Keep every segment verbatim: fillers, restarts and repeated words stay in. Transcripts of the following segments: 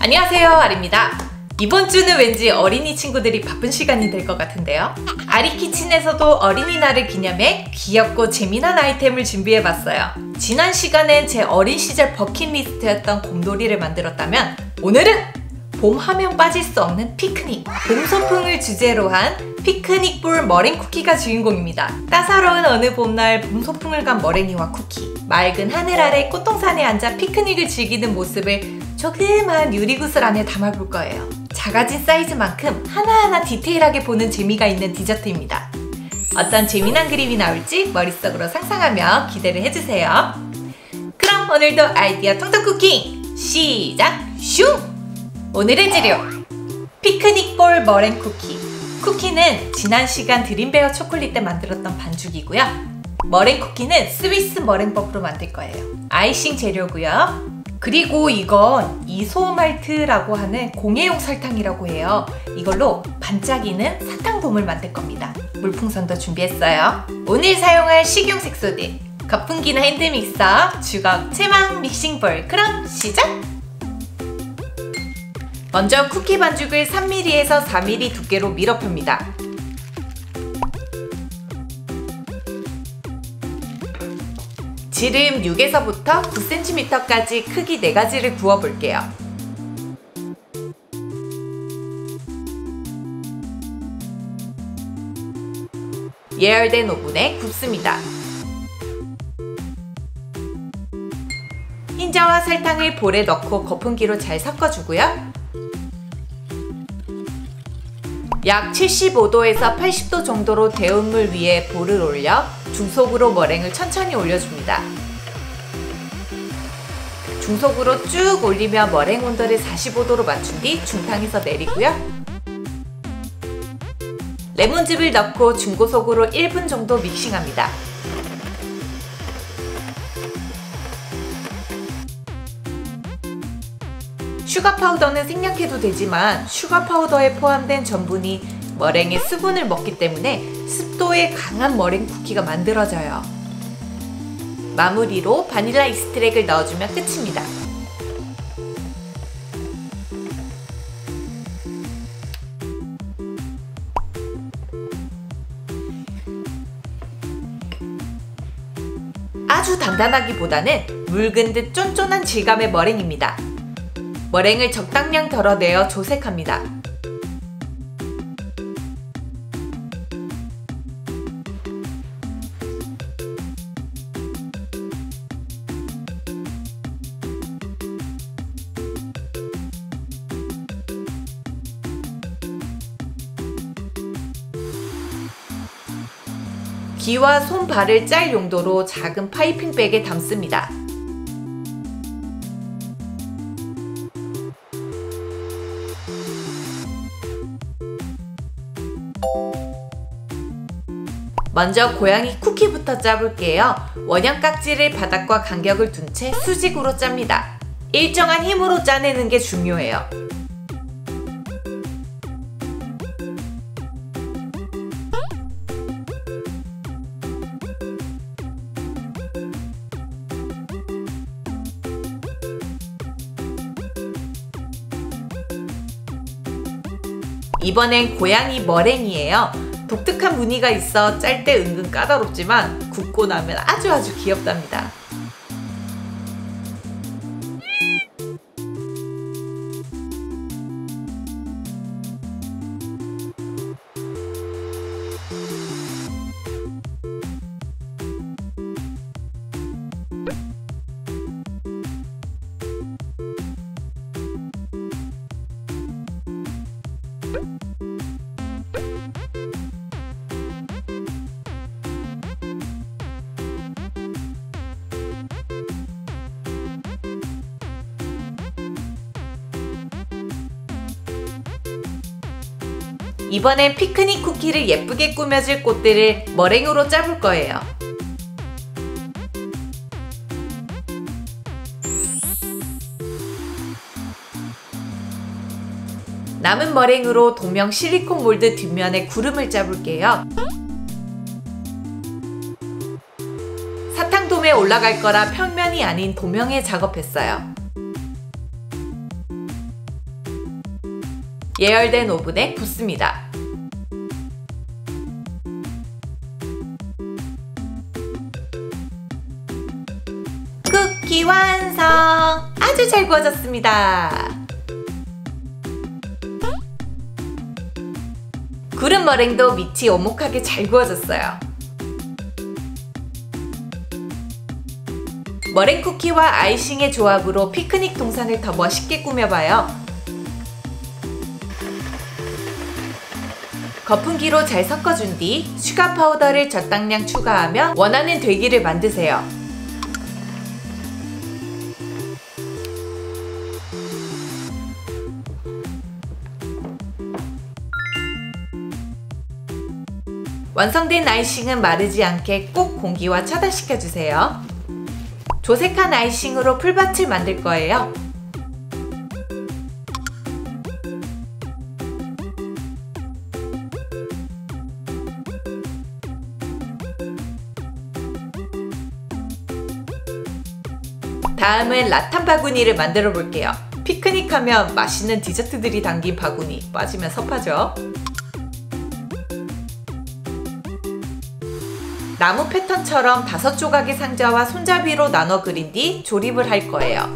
안녕하세요, 아리입니다. 이번 주는 왠지 어린이 친구들이 바쁜 시간이 될 것 같은데요. 아리키친에서도 어린이날을 기념해 귀엽고 재미난 아이템을 준비해봤어요. 지난 시간엔 제 어린 시절 버킷리스트였던 곰돌이를 만들었다면 오늘은 봄 하면 빠질 수 없는 피크닉! 봄 소풍을 주제로 한 피크닉볼 머랭 쿠키가 주인공입니다. 따사로운 어느 봄날 봄 소풍을 간 머랭이와 쿠키, 맑은 하늘 아래 꽃동산에 앉아 피크닉을 즐기는 모습을 조그마한 유리구슬 안에 담아볼 거예요. 작아진 사이즈만큼 하나하나 디테일하게 보는 재미가 있는 디저트입니다. 어떤 재미난 그림이 나올지 머릿속으로 상상하며 기대를 해주세요. 그럼 오늘도 아이디어 통통 쿠킹 시작! 슝! 오늘의 재료! 피크닉볼 머랭 쿠키. 쿠키는 지난 시간 드림베어 초콜릿 때 만들었던 반죽이고요. 머랭 쿠키는 스위스 머랭법으로 만들 거예요. 아이싱 재료고요. 그리고 이건 이소말트라고 하는 공예용 설탕이라고 해요. 이걸로 반짝이는 사탕돔을 만들 겁니다. 물풍선도 준비했어요. 오늘 사용할 식용 색소들, 거품기나 핸드믹서, 주걱, 체망, 믹싱볼. 그럼 시작! 먼저 쿠키 반죽을 삼 밀리미터에서 사 밀리미터 두께로 밀어 봅니다. 지름 육에서부터 구 센티미터까지 크기 네 가지를 구워 볼게요. 예열된 오븐에 굽습니다. 흰자와 설탕을 볼에 넣고 거품기로 잘 섞어주고요. 약 칠십오 도에서 팔십 도 정도로 데운 물 위에 볼을 올려 중속으로 머랭을 천천히 올려줍니다. 중속으로 쭉 올리며 머랭 온도를 사십오 도로 맞춘 뒤 중탕에서 내리고요. 레몬즙을 넣고 중고속으로 일 분 정도 믹싱합니다. 슈가 파우더는 생략해도 되지만 슈가 파우더에 포함된 전분이 머랭의 수분을 먹기 때문에 습도에 강한 머랭 쿠키가 만들어져요. 마무리로 바닐라 익스트랙을 넣어주면 끝입니다. 아주 단단하기보다는 묽은 듯 쫀쫀한 질감의 머랭입니다. 머랭을 적당량 덜어내어 조색합니다. 귀와 손, 발을 짤 용도로 작은 파이핑백에 담습니다. 먼저 고양이 쿠키부터 짜볼게요. 원형 깍지를 바닥과 간격을 둔 채 수직으로 짭니다. 일정한 힘으로 짜내는 게 중요해요. 이번엔 고양이 머랭이에요. 독특한 무늬가 있어 짤 때 은근 까다롭지만 굽고 나면 아주 아주 귀엽답니다. 이번엔 피크닉 쿠키를 예쁘게 꾸며줄 꽃들을 머랭으로 짜볼 거예요. 남은 머랭으로 도명 실리콘 몰드 뒷면에 구름을 짜볼게요. 사탕돔에 하늘에 올라갈 거라 평면이 아닌 도명에 작업했어요. 예열된 오븐에 굽습니다. 쿠키 완성! 아주 잘 구워졌습니다. 구름 머랭도 밑이 오목하게 잘 구워졌어요. 머랭 쿠키와 아이싱의 조합으로 피크닉 동상을 더 멋있게 꾸며봐요. 거품기로 잘 섞어준 뒤 슈가 파우더를 적당량 추가하며 원하는 되기를 만드세요. 완성된 아이싱은 마르지 않게 꼭 공기와 차단시켜주세요. 조색한 아이싱으로 풀밭을 만들 거예요. 다음은 라탄 바구니를 만들어 볼게요. 피크닉하면 맛있는 디저트들이 담긴 바구니, 빠지면 섭하죠. 나무 패턴처럼 다섯 조각의 상자와 손잡이로 나눠 그린 뒤 조립을 할 거예요.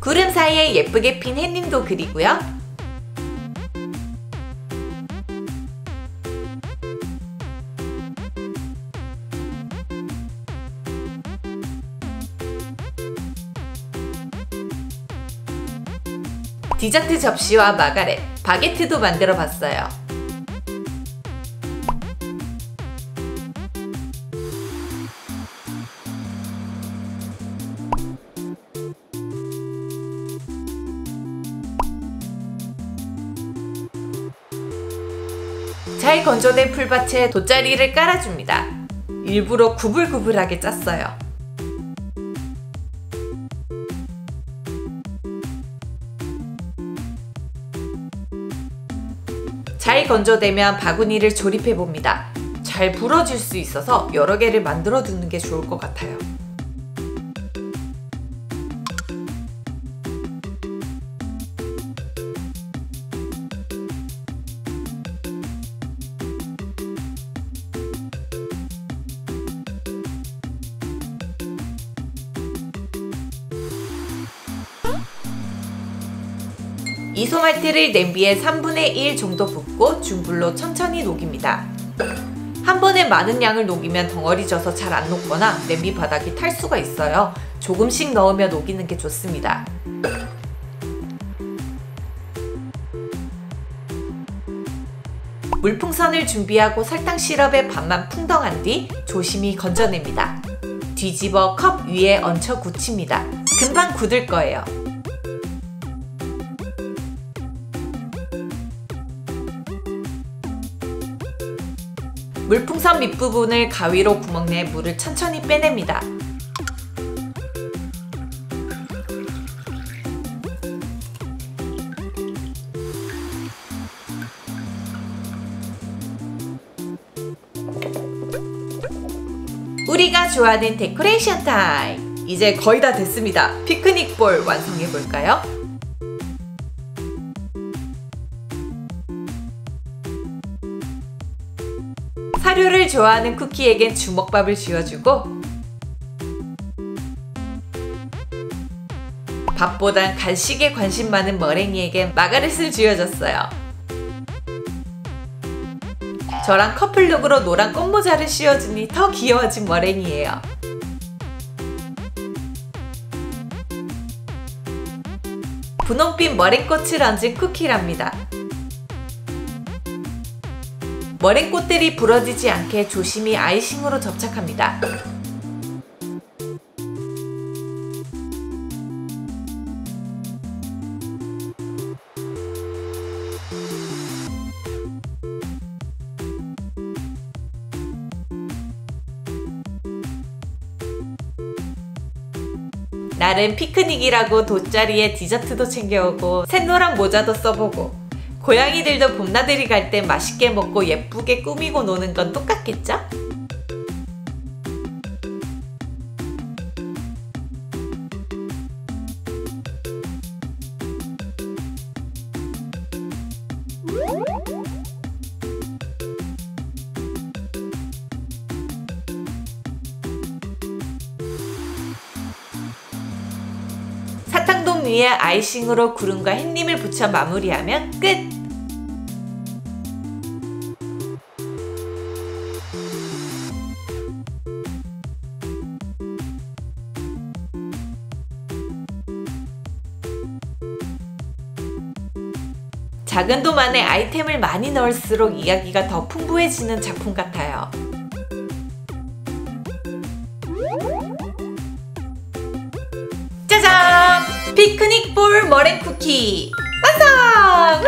구름 사이에 예쁘게 핀 햇님도 그리고요. 디저트 접시와 마가렛, 바게트도 만들어 봤어요. 잘 건조된 풀밭에 돗자리를 깔아줍니다. 일부러 구불구불하게 짰어요. 잘 건조되면 바구니를 조립해봅니다. 잘 불어질 수 있어서 여러 개를 만들어 두는 게 좋을 것 같아요. 이소말트를 냄비에 삼분의 일 정도 붓고 중불로 천천히 녹입니다. 한 번에 많은 양을 녹이면 덩어리 져서 잘 안 녹거나 냄비 바닥이 탈 수가 있어요. 조금씩 넣으며 녹이는 게 좋습니다. 물풍선을 준비하고 설탕 시럽에 반만 풍덩한 뒤 조심히 건져냅니다. 뒤집어 컵 위에 얹혀 굳힙니다. 금방 굳을 거예요. 물풍선 밑부분을 가위로 구멍 내 물을 천천히 빼냅니다. 우리가 좋아하는 데코레이션 타임! 이제 거의 다 됐습니다. 피크닉 볼 완성해볼까요? 사료를 좋아하는 쿠키에겐 주먹밥을 쥐어주고 밥보단 간식에 관심 많은 머랭이에겐 마가렛을 쥐어줬어요. 저랑 커플룩으로 노란 꽃모자를 씌워주니 더 귀여워진 머랭이에요. 분홍빛 머랭꽃을 얹은 쿠키랍니다. 머랭꽃들이 부러지지 않게 조심히 아이싱으로 접착합니다. 나름 피크닉이라고 돗자리에 디저트도 챙겨오고 샛노랑 모자도 써보고, 고양이들도 봄나들이 갈 때 맛있게 먹고 예쁘게 꾸미고 노는 건 똑같겠죠? 사탕동 위에 아이싱으로 구름과 햇님을 붙여 마무리하면 끝! 작은 돔 안에 아이템을 많이 넣을수록 이야기가 더 풍부해지는 작품 같아요. 짜잔! 피크닉 볼 머랭 쿠키! 완성!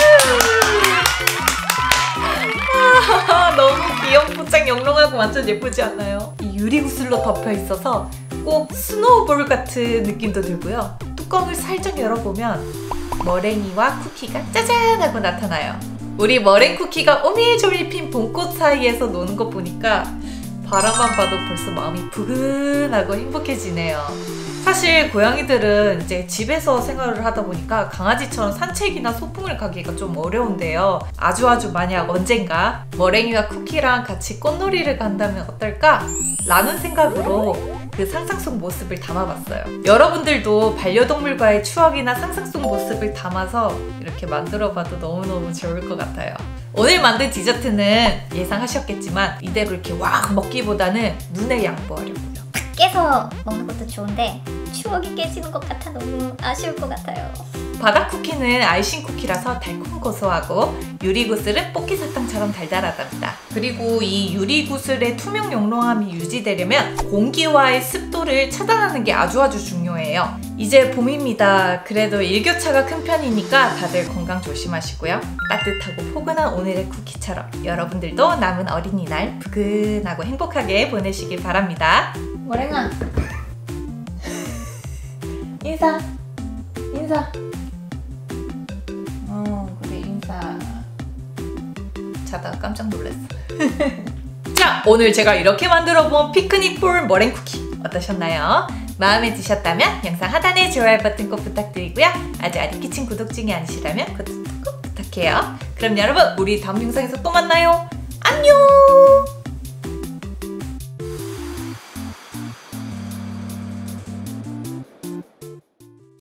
너무 귀여운 포장 영롱하고 완전 예쁘지 않나요? 이 유리구슬로 덮여있어서 꼭 스노우볼 같은 느낌도 들고요. 뚜껑을 살짝 열어보면 머랭이와 쿠키가 짜잔 하고 나타나요. 우리 머랭 쿠키가 오밀조밀 핀 봄꽃 사이에서 노는 거 보니까 바라만 봐도 벌써 마음이 부근하고 행복해지네요. 사실 고양이들은 이제 집에서 생활을 하다 보니까 강아지처럼 산책이나 소풍을 가기가 좀 어려운데요. 아주아주 만약 언젠가 머랭이와 쿠키랑 같이 꽃놀이를 간다면 어떨까? 라는 생각으로 그 상상 속 모습을 담아봤어요. 여러분들도 반려동물과의 추억이나 상상 속 모습을 담아서 이렇게 만들어봐도 너무너무 좋을 것 같아요. 오늘 만든 디저트는 예상하셨겠지만 이대로 이렇게 와 먹기보다는 눈에 양보하려고요. 깨서 먹는 것도 좋은데 추억이 깨지는 것 같아 너무 아쉬울 것 같아요. 바닥 쿠키는 아이싱 쿠키라서 달콤고소하고 유리구슬은 뽀끼사탕처럼 달달하답니다. 그리고 이 유리구슬의 투명 영롱함이 유지되려면 공기와의 습도를 차단하는 게 아주아주 중요해요. 이제 봄입니다. 그래도 일교차가 큰 편이니까 다들 건강 조심하시고요. 따뜻하고 포근한 오늘의 쿠키처럼 여러분들도 남은 어린이날 부근하고 행복하게 보내시길 바랍니다. 머랭아 인사 인사 어 그래 인사 자다가 깜짝 놀랐어. 자, 오늘 제가 이렇게 만들어 본 피크닉 볼 머랭 쿠키 어떠셨나요? 마음에 드셨다면 영상 하단에 좋아요 버튼 꼭 부탁드리고요. 아직 아리키친 구독 중이 아니시라면 구독 꼭 부탁해요. 그럼 여러분 우리 다음 영상에서 또 만나요. 안녕.